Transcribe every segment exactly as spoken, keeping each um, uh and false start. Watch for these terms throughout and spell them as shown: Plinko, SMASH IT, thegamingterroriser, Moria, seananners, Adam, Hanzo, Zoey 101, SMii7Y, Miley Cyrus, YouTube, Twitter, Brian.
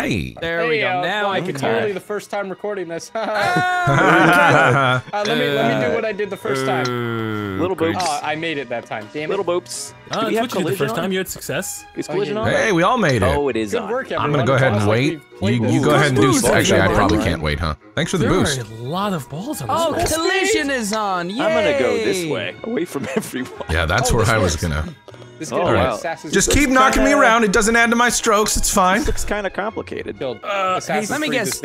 Hey, there we go. Now I can totally the first time recording this. uh, let me let me do what I did the first time. Little boops. Oh, I made it that time. Damn it. Little boops. Uh, we that's what you did the first time. You had success. It's collision on. Hey, we all made it. Oh, it is. Good work, everyone. I'm gonna go ahead and wait. You you go ahead and do. Actually, I probably can't wait, huh? Thanks for the boost. There are a lot of balls on this. Oh, collision is on. Yay. I'm gonna go this way, away from everyone. Yeah, that's where I was gonna. This oh, wow. Just keep knocking kinda... me around. It doesn't add to my strokes. It's fine. This looks kind of complicated. Uh, hey, let me guess.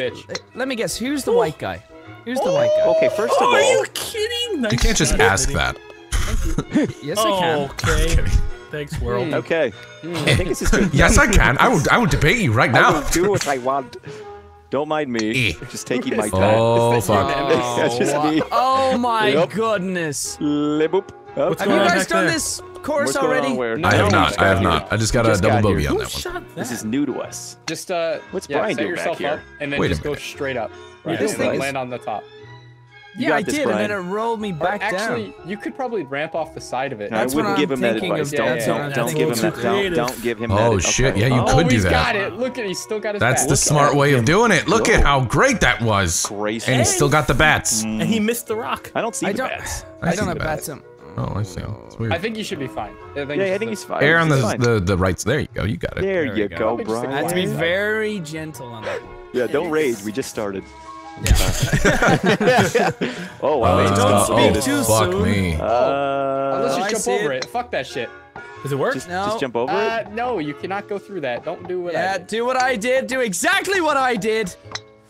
Let me guess. Who's the oh. white guy? Who's oh. the white guy? Okay, first oh, of all, are you kidding? Nice you can't just ask kidding. That. Thank you. Yes, oh, I can. Okay. I'm thanks, world. Okay. Mm. I think this is good. Yes, I can. I would. I would debate you right now. I will do what I want. Don't mind me. Eh. Just taking my time. Oh fuck. Oh, that's just me. Oh my yep. goodness. Le boop. Have you guys done this? Course already? No, I have not. I have not. I just got just a double got bogey on that one. That? This is new to us. Just uh, what's yeah, Brian set yourself back up here? And then wait just go straight up. Right. Yeah, this thing land is... on the top. You yeah, I this, did, Brian. And then it rolled me back or actually, down. You could probably ramp off the side of it. No, I wouldn't I'm give him that advice. Don't, yeah, don't, yeah, don't, don't give him that. Don't, don't give him that. Oh shit! Yeah, you could do that. Got it. Look at he's still got his. That's the smart way of doing it. Look at how great that was. And he still got the bats. And he missed the rock. I don't see the bats. I don't have bats. Oh, I see. It's weird. I think you should be fine. I think yeah, I think he's fine. Air on the, fine. the the right. There you go. You got it. There, there you go, go Brian. I had to be very gentle on that one. Yeah, don't rage. We just started. Yeah. Oh, wow. Uh, don't speak oh, too fuck soon. Me. Uh, oh, let's just I jump over it. it. Fuck that shit. Does it work? Just, no. just jump over uh, it? No, you cannot go through that. Don't do what yeah, I did. Do what I did. Do exactly what I did.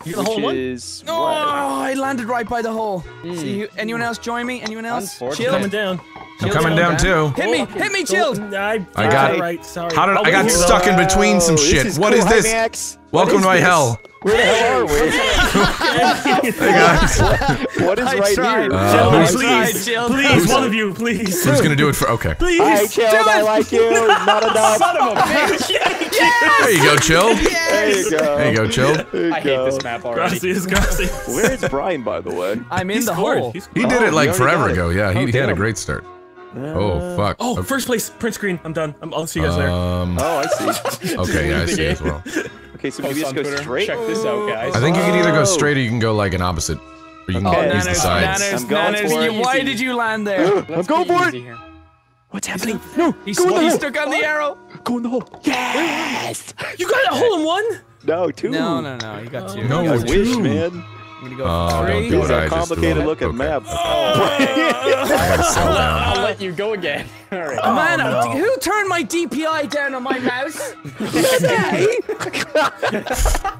The whole one? No, oh, I landed right by the hole. Mm. See, you, anyone else join me? Anyone else? Chill. Coming down. I'm coming down, down too. Hit me! Hit me, Chilled! I got right, sorry. How did, I got stuck in between some shit. Is what cool. is this? Hi, Welcome what is to my this? Hell. Where the hell are we? Hey guys. What is I right tried. Here? Uh, Gentlemen, please, tried, please, one of you, please. Who's gonna do it for? Okay. Please. Hi, Chilled, I like you. Not enough. Son of a bitch. Yes! There you go, Chilled. Yes! There you go. There you go, Chilled. I hate this map already. Gracias, gracias. Where's Brian, by the way? I'm in the hole. He did it like forever ago. Yeah, he had a great start. Oh fuck! Oh, okay. First place, print screen. I'm done. I'm, I'll see you guys um, there. Oh, I see. Okay, yeah, I see as well. Okay, so maybe just go Twitter. Straight. Check this out, guys. I think you can either go straight or you can go like an opposite. Or you can okay. use oh, the sides. Nanners, I'm going nanners, for it. You, why did you land there? I'm going for it. Here. What's happening? He's no, he's go in the hole. He's stuck on the arrow. Go in the hole. Yes! You got a hole in one? No, two. No, no, no. You got two. No, you got wish, man. I'm gonna go oh, don't do what I complicated just looking okay. map. Oh. I'll let you go again. All right. Oh, man, no. Who turned my D P I down on my mouse? Who did that?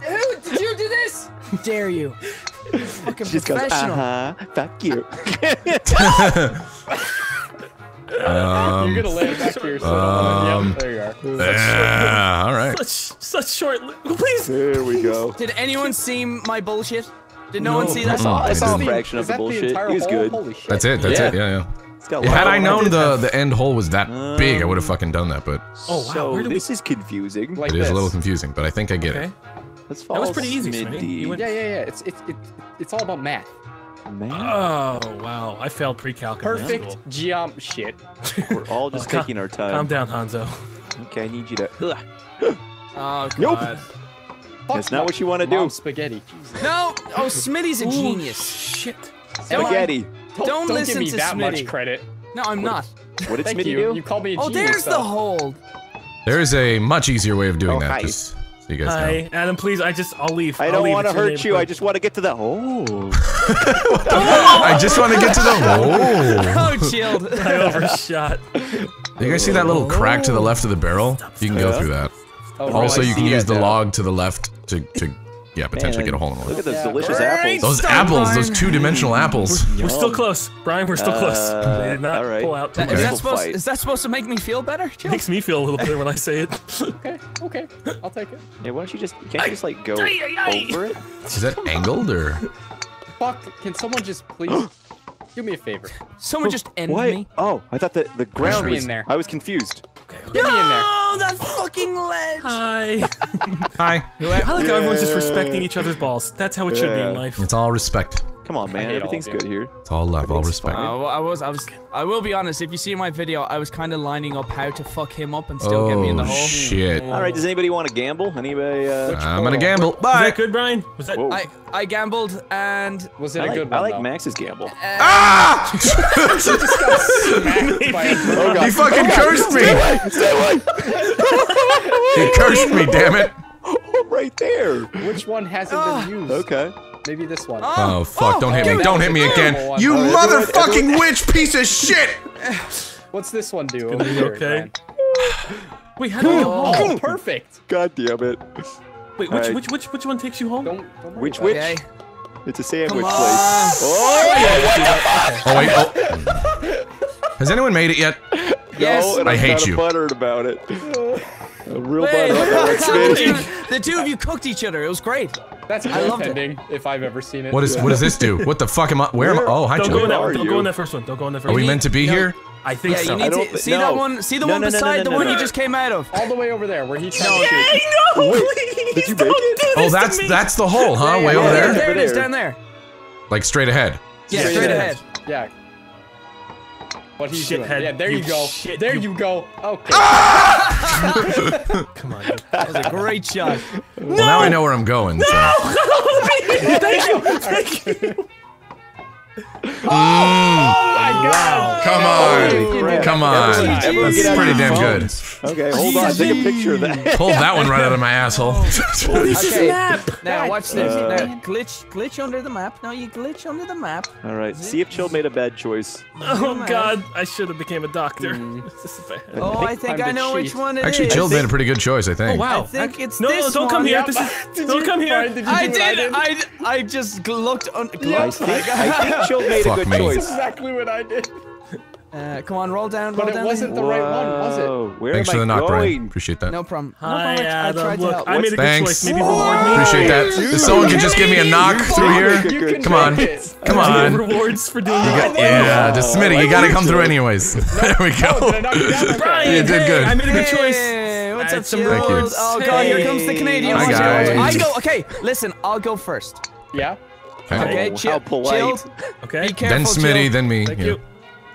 Who did you do this? Dare you? Fucking just professional. Goes, uh huh. Fuck you. um, You're gonna lay it back to yourself. Um, yep, there you are. Such yeah, all right. Such, such short. Please. There we go. Did anyone see my bullshit? Did no, no one see that? I saw, I saw a fraction of the bullshit. He was good. That's it. That's yeah. it. Yeah, yeah. It's got had I known the the end hole was that um, big, I would have fucking done that. But oh wow, so this we... is confusing. Like it this. Is a little confusing, but I think I get okay. it. Let's follow. That was pretty easy. Went... Yeah, yeah, yeah. It's it's it, it's all about math. Man. Oh wow, I failed pre-calc. Perfect jump shit. We're all just oh, taking our time. Calm down, Hanzo. Okay, I need you to. Oh god. That's not what you want to do. Spaghetti. No! Oh, Smitty's a genius. Ooh, shit. Spaghetti. Don't, don't, don't listen give me to that Smitty. Much credit. No, I'm what not. Did, what did Smitty you. Do? You called me a oh, genius. Oh, there's though. The hold. There is a much easier way of doing oh, that. Hi. Just so you guys hi, know. Adam. Please, I just I'll leave. I don't leave want to hurt you. Please. I just want to get to the hole. I just want to get to the hole. Oh, Chilled. I overshot. You guys see that little crack to the left of the barrel? Stop, you can go yeah. through that. Oh, also, you can use the now. Log to the left to, to yeah, potentially man, get a hole in one. Look at those yeah, delicious apples. Those apples, those two-dimensional apples. We're still close, Brian. We're still uh, close. I did not all right. pull out. That, okay. is, that supposed, is that supposed to make me feel better? Chill. Makes me feel a little better when I say it. Okay, okay, I'll take it. Yeah, why don't you just can't you just like go over it? Is that angled or? Fuck! Can someone just please? Do me a favor. Someone oh, just end what? Me. Oh, I thought that the ground was in there. I was confused. Okay, okay. Get no, me in there. No, that fucking ledge. Hi. Hi. I like how yeah. everyone's just respecting each other's balls. That's how it yeah. should be in life. It's all respect. Come on, man. Everything's good here. It's all love, all respect. Uh, well, I was, I was, I will be honest. If you see my video, I was kind of lining up how to fuck him up and still oh, get me in the hole. Shit. All right. Does anybody want to gamble? Anybody? Uh, I'm gonna gamble. Bye. Was that good, Brian? Was that? Whoa. I I gambled and. Was it I a like, good one? I like though? Max's gamble. Uh, ah! He just got smacked by a oh, he fucking oh, cursed me. Stay away. He cursed me. Damn it. Oh, right there. Which one hasn't oh. been used? Okay. Maybe this one. Oh, oh fuck, oh, don't hit me, don't hit me again. One, you motherfucking witch piece of shit! What's this one do? Over here, okay. Wait, how do you oh, perfect. God damn it. Wait, which, right. which, which, which one takes you home? Don't, don't which, which? Okay. It's a sandwich place. Oh, yeah, what the fuck? Oh, wait, oh. Has anyone made it yet? Yes. No, and I I'm hate you. Buttered about it. A real wait, butter. The two of you cooked each other. It was great. That's I loved it. If I've ever seen it. What is yeah. what does this do? What the fuck am I? Where am I? Oh, hi, Joe. Don't, go in, that, don't go in that first one. Don't go in that first. Are one. Are we meant to be no. here? I think yeah, so. You need to, see no. that one. See the no, one no, beside no, no, the no, one no. you just came out of. All the way over there, where he. No, Yay, no, please. Did you don't it? Do this oh, that's to me. That's the hole, huh? Way yeah, over there. There it is, down there. Like straight ahead. Yeah, straight ahead. Yeah. What he's doing. Yeah, there you, you go. Shit, there you, you go. Okay. Ah! Come on. Dude. That was a great shot. Well, no! Now I know where I'm going. No! So. Thank you. Thank you. Oh, oh my God! Come on, oh, come on. That's pretty damn good. Okay, hold on. Take a picture of that. Pulled that one right out of my asshole. Holy snap! Now watch this. Uh, now, glitch, glitch under the map. Now you glitch under the map. All right. See if Chill made a bad choice. Oh God! I should have became a doctor. Mm. This is bad. Oh, I think I know which one it is. Actually, Chill made a pretty good choice. I think. Oh wow! I think it's this one. No, don't come here. This is. Don't come here. I did. I I just looked on. I think. Chill made Fuck a good me. choice. That's exactly what I did. Uh, come on, roll down, roll but down. But it wasn't the Whoa. right one, was it? Where Thanks am for the knock, Brian. Appreciate that. No problem. No problem. Hi, Adam. I Look, I made a Thanks. good choice. Maybe reward me. Appreciate that. You if someone could just give me a knock through here. Come on. It. Come on. Rewards for doing oh, it. Yeah, just Smitty, you gotta come through anyways. There we go. Oh, did Brian, you did good. I made a good choice. What's up, some rewards? Oh, God, here comes the Canadian. I go, okay, listen, I'll go first. Yeah? Okay, oh, chill. How polite. Chill. Okay. Be careful, then Smitty, chill. Then me. Thank yeah. you.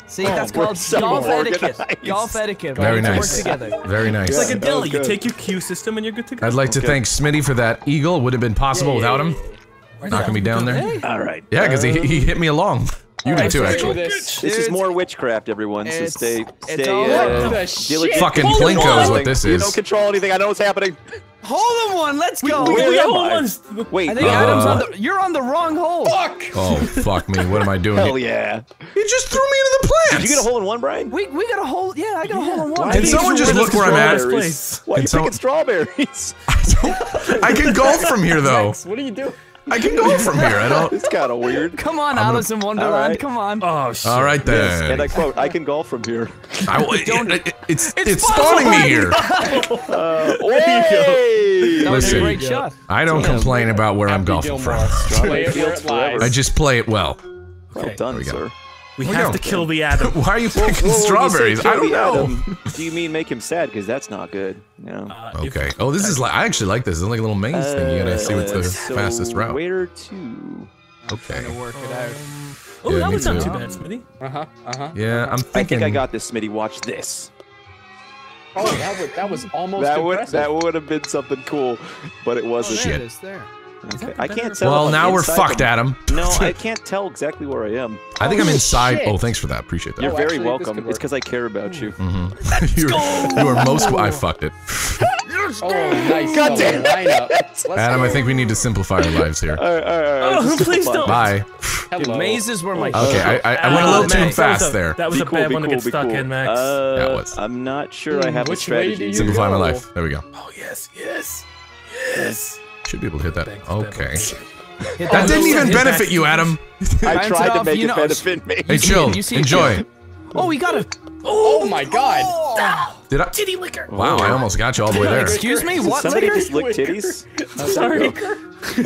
See, oh, that's called so golf etiquette. Golf etiquette. Very nice. Very nice. It's like a deli. Oh, you take your cue system and you're good to go. I'd like okay. to thank Smitty for that eagle. Would have been possible yeah, without him. Where's knocking that? me down there. Hey. All right. Yeah, because he he hit me along. You did too, actually. This. this is more witchcraft, everyone. It's, so stay, stay. Uh, uh, fucking Plinko is what this is. You don't control anything. I know what's happening. Hole in one, let's go! We, we, we hole in ones! Wait, I think uh, Adam's on the- you're on the wrong hole! Fuck! Oh, fuck me, what am I doing? Hell yeah. You just threw me into the plants! Did you get a hole in one, Brian? We- we got a hole- yeah, I got yeah. a hole in one. Why can someone just look where I'm at? Why are you picking strawberries? I don't- I can golf from here, though. Max, what are you doing? I can go from here, I don't- It's kinda weird. Come on, gonna... Alice in Wonderland, right. come on. Oh, shit. Alright then. Yes. And I quote, I can golf from here. I, don't, it, it, it's it's, it's spawning me here. uh, hey! Listen, great shot. I don't Damn. complain about where Happy I'm golfing Gilmore. from. I just play it well. Well okay. done, we sir. We have oh, no. to kill the Adam. Why are you picking well, well, strawberries? I don't know. Do you mean make him sad? Because that's not good. You know? uh, okay. Oh, this is like I actually like this. It's like a little maze uh, thing. You gotta see what's the so fastest route. Where to? Okay. Trying to work it out. Oh, yeah, that one's not too bad, Smitty. Uh huh. Uh huh. Yeah, I'm thinking. I think I got this, Smitty. Watch this. Oh, that was that was almost that would impressive. That would have been something cool, but it wasn't. Oh, there it is, there. Okay. I can't tell. Well, now we're fucked, Adam. No, I can't tell exactly where I am. I think I'm inside. Shit. Oh, thanks for that. Appreciate that. You're very Actually, welcome. It's because I care about you. Mm-hmm. Let's You're, go! You are most. I fucked it. Oh, nice. God damn it. Adam, I think we need to simplify our lives here. All right, all right, all right. Oh, please don't. Bye. Hello. Mazes were my. Okay, I, I, I went a little too Max. fast that a, there. That was be a cool, bad one cool, to get stuck cool. in, Max. Uh, that was. I'm not sure mm, I have a strategy. Simplify my life. There we go. Oh yes, yes, yes. Should be able to hit that. Thanks, okay. Hit that that didn't even benefit you, Adam. I tried to make you it know, benefit me. Hey, Chill. You see Enjoy. It. Oh, we got it. Oh, oh my God. Oh. Did I? Titty liquor. Wow, I almost got you all the way there. Excuse me? What? Somebody liquor? just licked titties? I'm sorry.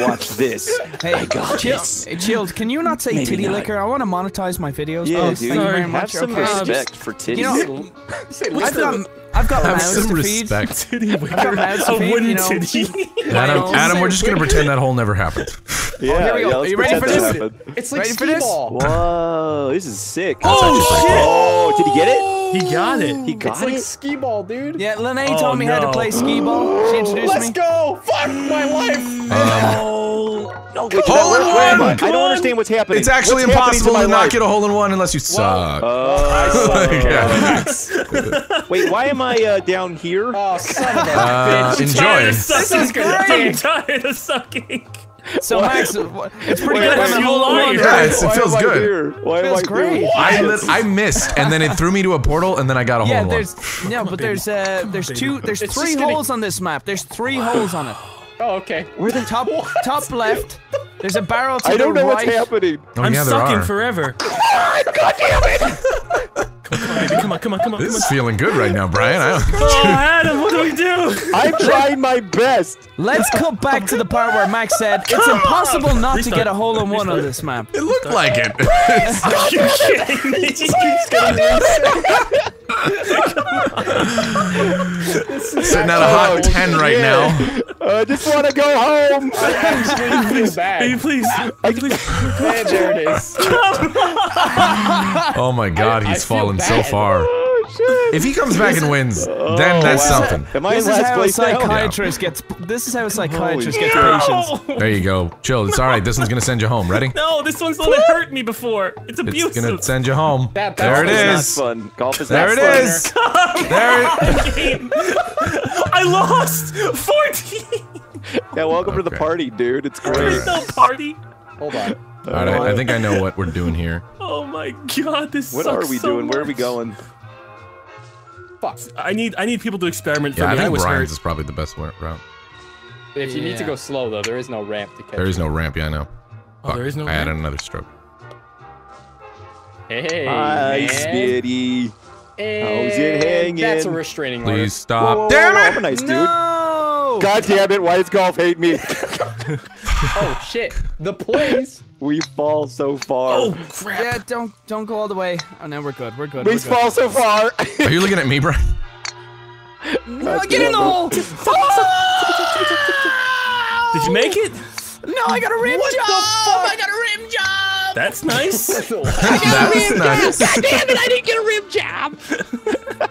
Watch this. Hey, I got Chill. This. Hey, Chill, can you not say Maybe titty not. liquor? I want to monetize my videos. Yeah, oh, dude. Thank you very much. Have some okay. respect um, for titties. You know, I've done. I've got mouths to feed. Respect. I've got mouths to feed, you know. Adam, Adam, we're just gonna pretend that hole never happened. Yeah, oh, here we go. Yeah, are you ready for this? Happened. It's like skee ball. Whoa, this is sick. Oh, shit. Oh, did he get it? He got it. He got it's it. It's like skee ball, dude. Yeah, Lene oh, told me no. how to play skee ball. She introduced Let's me. Let's go. Fuck my life. Oh. No, wait, hole in one. I don't understand what's happening. It's actually what's impossible to, to not get a hole in one unless you suck. Uh, suck. Yeah. Wait, why am I uh, down here? Oh, son of a bitch. Enjoy. This is great. I'm tired of sucking. So what? Max, it's pretty wait, good. Wait, you line, yeah, right? it's, it feels good. Why it feels great. I, I missed, and then it threw me to a portal, and then I got a yeah, hole. Yeah, there's no, but there's uh, there's two, there's it's three holes on this map. There's three holes on it. Oh, okay. We're the top what? top left. There's a barrel to the right. I don't know right. what's happening. Oh, I'm yeah, sucking forever. God damn it! Come on, come on, come on. This come is on. feeling good right now, Brian. I don't oh, Adam, what do we do? I'm trying my best. Let's go back to the part where Max said come it's impossible on. not Restart. to get a hole in one on this map. It looked Restart. like it. Are you kidding me? It just keeps going sitting at a hot ten right yeah. now. I uh, just want to go home. I please, please, please. I, please. Man, there it is. Oh my God, I, he's I fallen so far. Oh, if he comes back and wins, oh, then that's wow. something. Am I this, is how a psychiatrist gets, this is how a psychiatrist Holy gets no. patients. There you go. Chill. It's no. all right. This one's gonna send you home. Ready? No, this one's only hurt me before. It's abusive. It's gonna send you home. That, that there it is. Not fun. Golf is there not it fun. is. There it is. I lost fourteen. Yeah, welcome okay. to the party, dude. It's great. There's no party. Hold on. Alright, I, I think I know what we're doing here. Oh my God, this sucks. What are we so doing? Much. Where are we going? Fuck. I need I need people to experiment for yeah, me. I think I was Brian's hurt. is probably the best route. If yeah. you need to go slow though, there is no ramp to catch. There is no ramp, yeah, I know. Oh, fuck. There is no I ramp? added another stroke. Hey, hi, Smitty. How's it hanging? That's a restraining order. Please stop. Whoa, whoa, damn it! I'm a nice no! dude. God damn it! Why does golf hate me? Oh shit! The plays. We fall so far. Oh crap! Yeah, don't don't go all the way. Oh no, we're good. We're good. We we're fall good. so far. Are you looking at me, Brian? No, get in the hole! Did you make it? No, I got a rim what job! I got a rim job! That's nice. I got a rim nice. job! God damn it! I didn't get a rim job!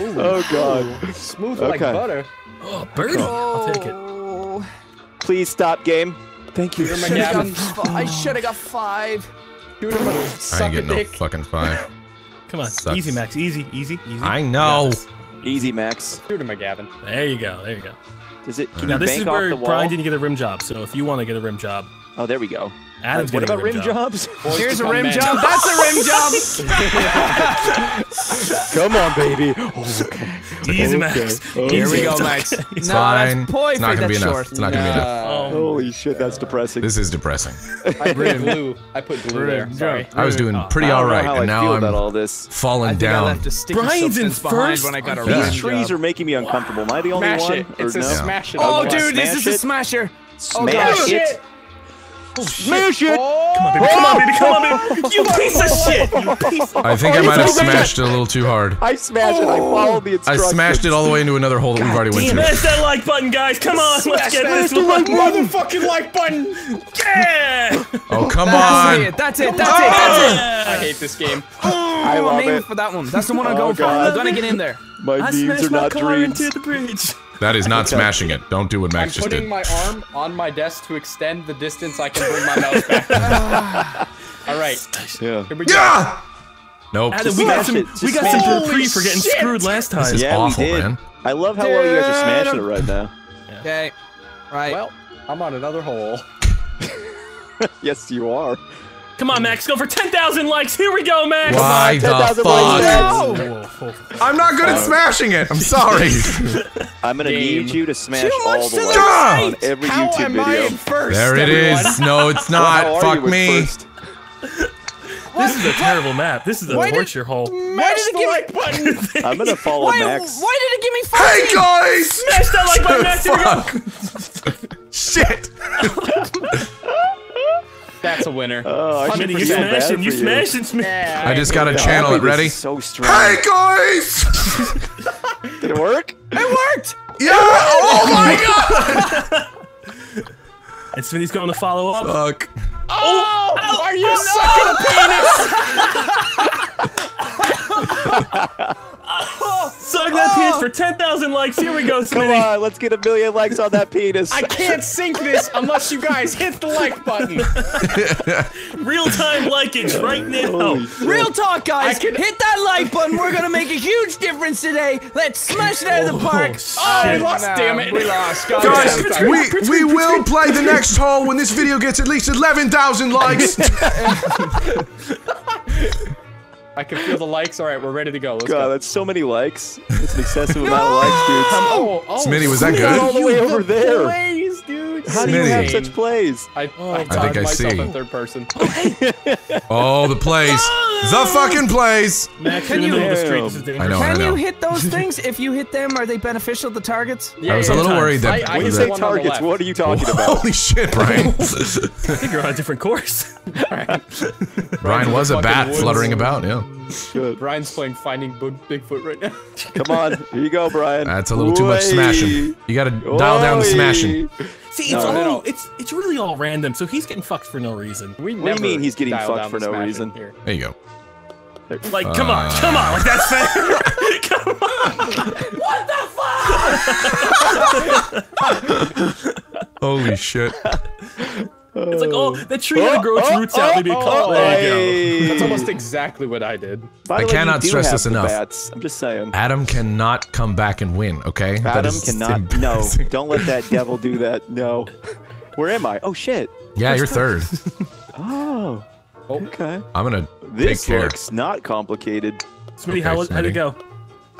Ooh, oh god! Smooth okay. like butter. Oh, birdie! Oh. I'll take it. Please stop, game. Thank you. I should have got five. Dude, I'm gonna suck I ain't getting a dick. no fucking five. Come on, Sucks. easy, Max. Easy, easy, easy. I know. Max. Easy, Max. Shoot him, McGavin. There you go. There you go. Does it? Can now you this bank is where Brian didn't get a rim job. So if you want to get a rim job. Oh, there we go. Adam's what about rim, rim job. jobs? Here's a rim man. job. That's a rim job. Come on, baby. Okay. Easy, Max. Okay. Here Easy. we go, Max. It's no, fine. That's it's not gonna be enough. Short. It's not no. gonna be enough. Holy shit, that's depressing. This is depressing. I put glue. I put glue there. Sorry. I was doing pretty all right, and now I'm all this. falling down. Brian's in first. When I got These trees are making me uncomfortable. Am I the only one? Smash it. It's a smash it. Oh, dude, this is a smasher. Smash it. Oh, smash it! Oh, come on, baby! Come on, baby! Come on, baby! You piece of shit! You piece of I think oh, I might have smashed it a little too hard. I smashed oh. it. I followed the instructions. I smashed it all the way into another hole that we've already went to. Smash that like button, guys! Come on, smash let's get this like motherfucking like button! Yeah! Oh, come on! That's it! That's it! That's it! That's it! I hate this game. Oh, I love I'm aiming it. for that one. That's the one I'm going oh, for. I'm gonna get in there. My beans are not dreams. into the bridge. That is not smashing it. Don't do what Max just did. I'm putting my arm on my desk to extend the distance I can bring my mouse back. All right. Yeah. Here we go. Yeah! Nope. Adam, we got some. We got some reprieve for getting screwed last time. This is yeah, awful, we did. man. I love how well you guys are smashing it right now. Yeah. Okay. Right. Well, I'm on another hole. Yes, you are. Come on, Max. Go for ten thousand likes. Here we go, Max. Why the fuck? No. I'm not good at smashing it. I'm sorry. I'm going to need you to smash all the likes on every YouTube video. How am I in first, There it everyone. is. No, it's not. Well, fuck me. This is a terrible map. This is a why torture did, hole. Why did it give me button? I'm going to follow why, Max. Why did it give me fucking? Hey, guys. Smash that like button, Max. Here we go. Shit. That's a winner. Oh, I you smashing, you, you smashing, smashing. Yeah, I just gotta channel it. Ready? So strong. Hey guys! Did it work? It worked! Yeah! Oh my God! And Smitty's going to follow up. Fuck. Oh! Oh are you no! sucking a penis? oh, Suck that oh. penis for ten thousand likes. Here we go, Smitty. Come on, let's get a million likes on that penis. I can't sync this unless you guys hit the like button. Real-time likeage right now. Real talk, guys. Can... Hit that like button. We're going to make a huge difference today. Let's smash it out of the park. Oh, oh we lost, nah, damn it. We lost. God guys, damn. we, we will play the next hole when this video gets at least eleven thousand likes. I can feel the likes. All right, we're ready to go. Let's God, go. that's so many likes. It's an excessive no! amount of likes, dude. Oh, oh, Smitty, was that good? All the way over there. Plays, dude. How Smitty. do you have such plays? I, oh, I, I think I see. In third person. oh, the plays. No! The fucking plays. Max, can you, the street, this is dangerous. I know, can I know. you hit those things? If you hit them, are they beneficial to targets? Yeah, I was yeah, a little times. worried that. I, I when you say targets, what are you talking oh, about? Holy shit, Brian. I think you're on a different course. Brian was a bat fluttering about, yeah. Good. Brian's playing Finding Bigfoot right now. Come on, here you go, Brian. That's a little Oy. too much smashing. You gotta Oy. dial down the smashing. See, it's no, all, no. it's it's really all random, so he's getting fucked for no reason. We what do you mean he's getting fucked for no reason? Here. There you go. Like, uh, come on, come on, like that's fair. come on. What the fuck? Holy shit. It's like, oh, the tree oh, had to grow its roots oh, out oh, to be caught. Oh, there you go. That's almost exactly what I did. Finally, I cannot stress this enough. Bats. I'm just saying. Adam cannot come back and win, okay? Adam cannot. No, don't let that devil do that. No. Where am I? Oh, shit. Yeah, Where's you're that? third. oh. Okay. I'm going to This take looks care. not complicated. Smitty, okay, how how'd it go?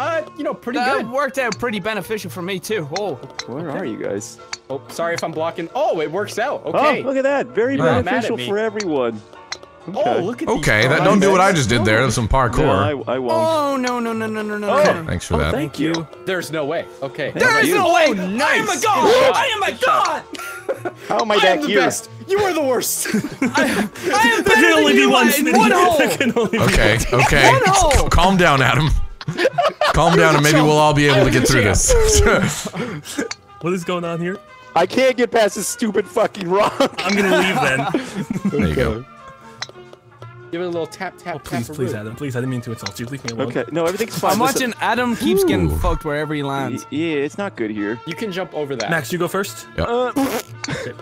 Uh, you know, pretty that good. That worked out pretty beneficial for me, too. Oh, Where okay. are you guys? Oh, sorry if I'm blocking. Oh, it works out. Okay. Oh, look at that. Very You're beneficial for everyone. Okay. Oh, look at Okay, that don't do what I just did there. That's some parkour. No, I, I won't. Oh, no, no, no, no, no, no. Oh. Thanks for oh, that. Thank you. There's no way. Okay. There is no way. Oh, nice. I am a god. I am a god. How am I that cute? I am the best. You are the worst. I, I am better than only you one, in one hole. Okay, okay. One hole. Calm down, Adam. Calm down and maybe we'll all be able to get through this. What is going on here? I can't get past this stupid fucking rock. I'm gonna leave then. There you go. Give it a little tap, tap, oh, please, tap. Please, please, Adam. Please, I didn't mean to insult you. Leave me alone. Okay, no, everything's fine. I'm watching Adam keeps Ooh. getting fucked wherever he lands. Yeah, it's not good here. You can jump over that. Max, you go first. Yep. Uh,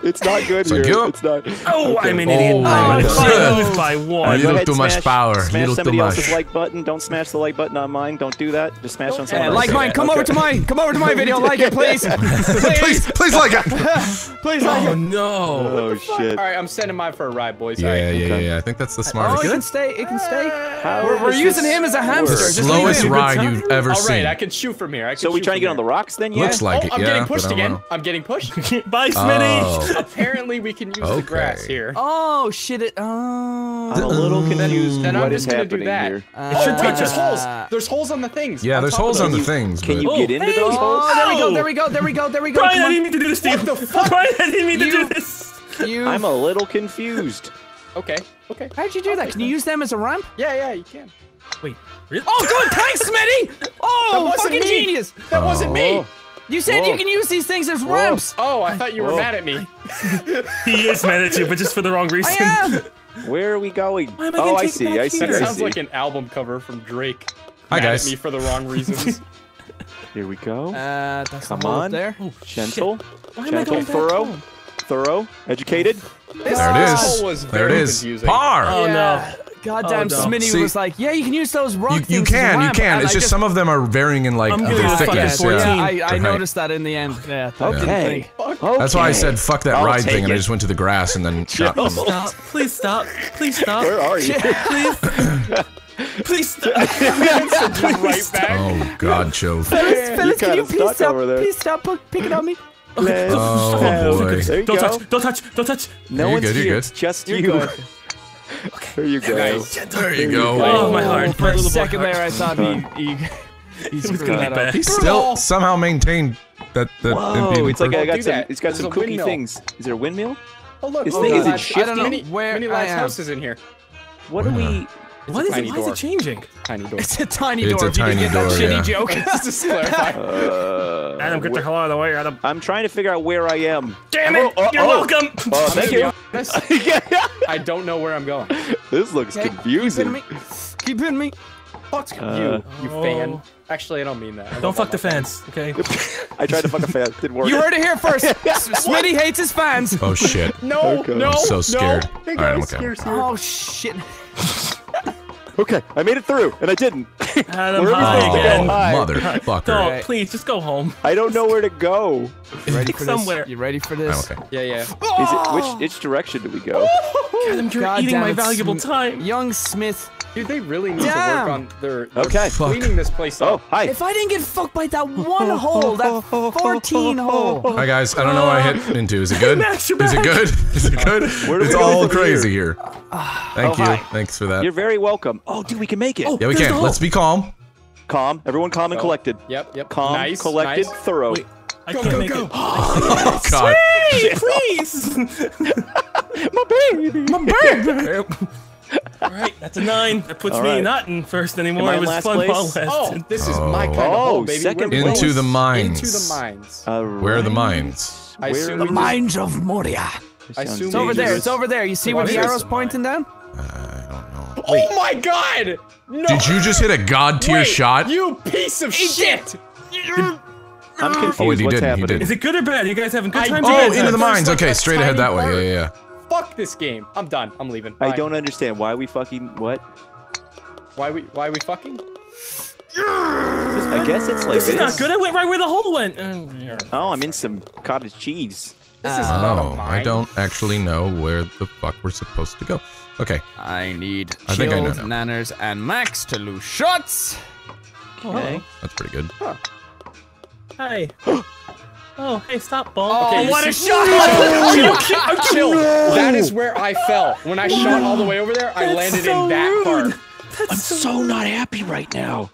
it's not good so here. It's not. Oh, okay. I'm an idiot. Oh, I'm oh. by one. A little ahead, too smash, much power. Smash little somebody too much. else's like button. Don't smash the like button on mine. Don't do that. Just smash on someone else. Like mine. Come okay. over to mine. Come over to my video. Like it, please. please, please like it. Please like it. Oh no. Oh shit. All right, I'm sending mine for a ride, boys. Yeah, yeah, yeah. I think that's the smartest. It can stay. It can stay. How we're we're using him as a hamster. The slowest ride you've ever seen. All right, I can shoot from here. I can so we trying to get on the rocks then? Yeah. Looks like oh, it. I'm yeah, getting pushed again. Know. I'm getting pushed. Bye, Smitty. Oh. Apparently, we can use okay. the grass here. Oh shit! It. Oh. I'm a little confused. And I'm just gonna do that. It oh, should wait, there's holes. There's holes on the things. Yeah, there's holes on the things. Can you get into those holes? There we go. There we go. There we go. There we go. Brian, I didn't mean to do this. What the fuck? Brian, I didn't mean to do this. I'm a little confused. Okay. Okay. How'd you do that? Can you use them as a ramp? Yeah, yeah, you can. Wait. Really? Oh, good. Thanks, Smitty. Oh, fucking genius. That wasn't me. You said you can use these things as ramps. Oh, I thought you were mad at me. He is mad at you, but just for the wrong reason. I am. Where are we going? Oh, I see. I see. That sounds like an album cover from Drake. Hi, guys. Mad at me for the wrong reasons. Here we go. Uh, Come on. There. Gentle. Gentle furrow. Thorough, educated. This there it is. There it is. Confusing. Par. Oh yeah. no. Goddamn, oh, no. Smitty See, was like, "Yeah, you can use those rock you, things." You can, you can. It's just, just some of them are varying in like other thickness. Yeah, yeah I, I noticed that in the end. Yeah, okay. okay. That's why I said fuck that I'll ride thing, it. and I just went to the grass and then shot them. Stop! Please stop! Please stop! Where are you? Please. Please stop! Right back. Oh God, Joe. Fellas, fellas, can you please stop? Please stop! Pick it on me. Okay. Oh, boy. Don't go. touch! Don't touch! Don't touch! No you're one's good, here. It's just you're you. Good. Okay. There you go. Nice. There, there you go. go. Oh my heart! For a second there, I thought he, he, he was gonna be He still somehow maintained that. that Whoa! It's like I got some. It's got There's some cookie things. Is there a windmill? Oh look! This oh, thing God. is it shifting? I don't know where. Many last houses in here. What are we? Why is, it, why is it changing? Tiny door. It's a tiny it's door. It's a tiny door. That yeah. shitty joke. Just clarify. Uh, Adam, get the hell out of the way, Adam. I'm trying to figure out where I am. Damn it! Oh, oh, You're oh. welcome. Oh, thank you. I don't know where I'm going. This looks okay. confusing. Keep hitting me. Keep hitting me. Fuck uh, you, you oh. fan. Actually, I don't mean that. I don't, don't fuck the fans, okay? I tried to fuck a fan. Didn't work. You heard it here first. Smitty hates his fans. Oh shit. No, okay. no, I'm so scared. No. Alright, I'm okay. Oh shit. Okay, I made it through, and I didn't. Adam, where hi again. Oh, motherfucker. No, please, just go home. I don't know where to go. You ready for somewhere. This? You ready for this? Okay. Yeah, yeah. Oh! Is it, which, which direction do we go? God, I'm God eating my valuable time. Young Smith. Dude, they really need Damn. to work on their, their okay. cleaning this place up. Oh, hi. If I didn't get fucked by that one hole, that fourteen hole. Hi guys, I don't know what I hit into. Is it good? Is it good? Is it good? It's all crazy here. Thank oh, you. Thanks for that. You're very welcome. Oh, dude, we can make it. Oh, yeah, we can. Let's be calm. Calm. Everyone calm and collected. Oh. Yep, yep. Calm, nice, collected, nice. thorough. Wait, I go, can't go, make go. It. Oh, God. Sweet, please. My baby. My baby. All right, that's a nine. That puts All me right. not in first anymore. It was fun ball last. Oh, this is oh. my kind of hole, baby. Second into place. the mines. Into the mines. Uh, Where are the mines? I Where the mines of Moria. I assume it's over there. It's over there. You see where the arrow's pointing down? I don't know. Wait. Oh my God! No. Did you just hit a god tier Wait, shot? You piece of shit! Did I'm confused. Oh, wait, he What's didn't. Happening? He didn't. Is it good or bad? You guys having good time? I, oh, into the mines. Okay, straight ahead that way. Yeah, yeah. Fuck this game. I'm done. I'm leaving. Bye. I don't understand why we fucking what? Why we why we fucking? I guess it's like this. This is not good. I went right where the hole went. Oh, I'm in some cottage cheese. This is oh, I don't actually know where the fuck we're supposed to go. Okay. I need I think I know now. Nanners and Max to lose shots. Okay. Oh. That's pretty good. Huh. Hey. Oh, hey, stop, ball. Okay, oh, what a shot! I'm chill. No. That is where I fell. When I no. shot all the way over there, I That's landed so in that rude. part. That's I'm so, so not happy right now.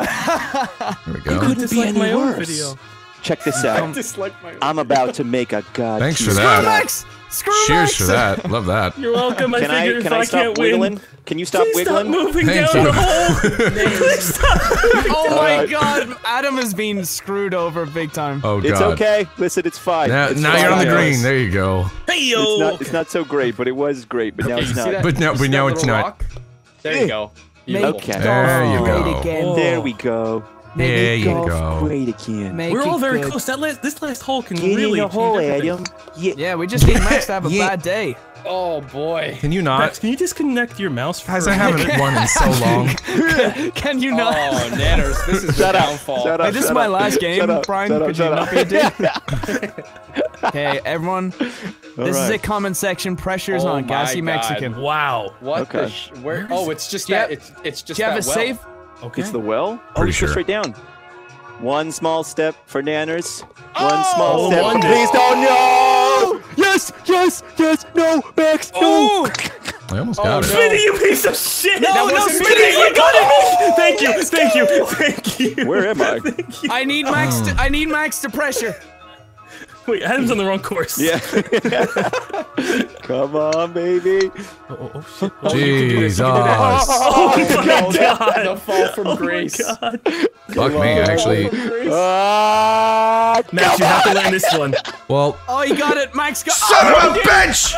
Here we go. It couldn't be any worse. Check this out. I my I'm about to make a god. Thanks for that. Max! Screw Cheers Max! for that. Love that. You're welcome. Can I, I, can I, I stop can't wiggling? Win. Can you stop Please wiggling? Stop moving Thank down you. the hole. Please stop. Oh my God, Adam is being screwed over big time. Oh God. It's okay. Listen, it's fine. Now, it's now fine. You're on the green. There you go. Hey yo. It's not, it's not so great, but it was great. But now it's not. But now, but now it's not. There you go. Okay. There you go. There we go. There you go. Great again. We're all very good. close. That last, this last hole can Get really change hole, Adam. Yeah. yeah, we just need Max to have a yeah. bad day. Oh boy. Can you not? Max, can you disconnect your mouse? For Guys, I haven't won in so long. Can you not? Oh, Nanners, this is the downfall. Shut up, hey, this is my up. last game, shut Brian. Up, could you up. not be a dick? Okay, everyone. All this right. is a comment section. Pressure's oh on. Gassy God. Mexican. Wow. What okay. the? Sh where? Oh, it's just that. It's it's just. Do you have a safe? Okay. It's the well? Pretty oh, it's sure. straight down. One small step for Nanners. Oh, one small step for please don't no! Yes, yes, yes, no, Max, oh. no! I almost got oh, it. Smitty, you piece of shit! No, no, Smitty, you got it! Thank you, thank you, thank you. Where am I? you. I need Max to I need Max to pressure. Wait, Adam's on the wrong course. Yeah. Come on, baby. Oh, oh shit. Oh, Jesus. Oh, oh my God. God. The fall from oh grace. God. Fuck me, actually. Uh, Max, you have to land this one. Well. Oh, he got it. Max got it. Son oh, of a bitch!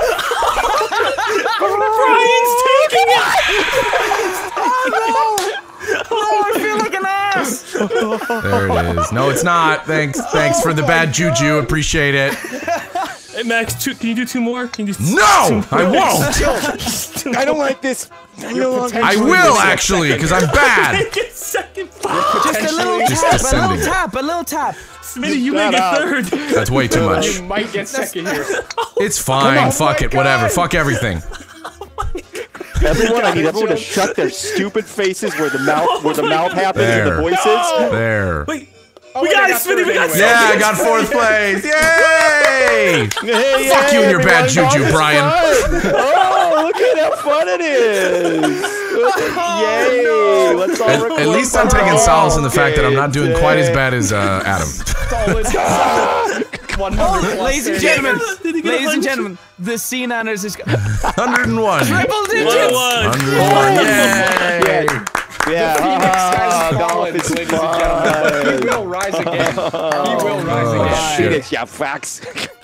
Brian's taking it! Oh, no! Oh, I feel like an ass! There it is. No, it's not. Thanks. Thanks for the bad juju. Appreciate it. Hey, Max, two, can you do two more? Can you do no! I won't! I don't like this. I, no I will, actually, because I'm bad. Second. Just a little Just tap, a little tap, a little tap. Smitty, you may get third. That's way too much. You might get second here. It's fine. On, Fuck it. God. Whatever. Fuck everything. Everyone, I need everyone to shut their stupid faces where the mouth, oh where the mouth God. happens there. and the voices. No. There. Wait, oh, we got it, Smitty. We got it. Yeah, I got fourth place. Yay! Hey, Fuck hey, you and your bad juju, Brian. Oh, look at how fun it is! Oh, Yay! No. Let's all at, at least I'm taking solace in the fact that I'm not doing day. quite as bad as uh, Adam. Oh, ladies and gentlemen, ladies and gentlemen, the SMii seven Y is one hundred one. Triple digits. one hundred one. one hundred one. Yeah, yeah, yeah, He will rise again. Shoot it, you fucks.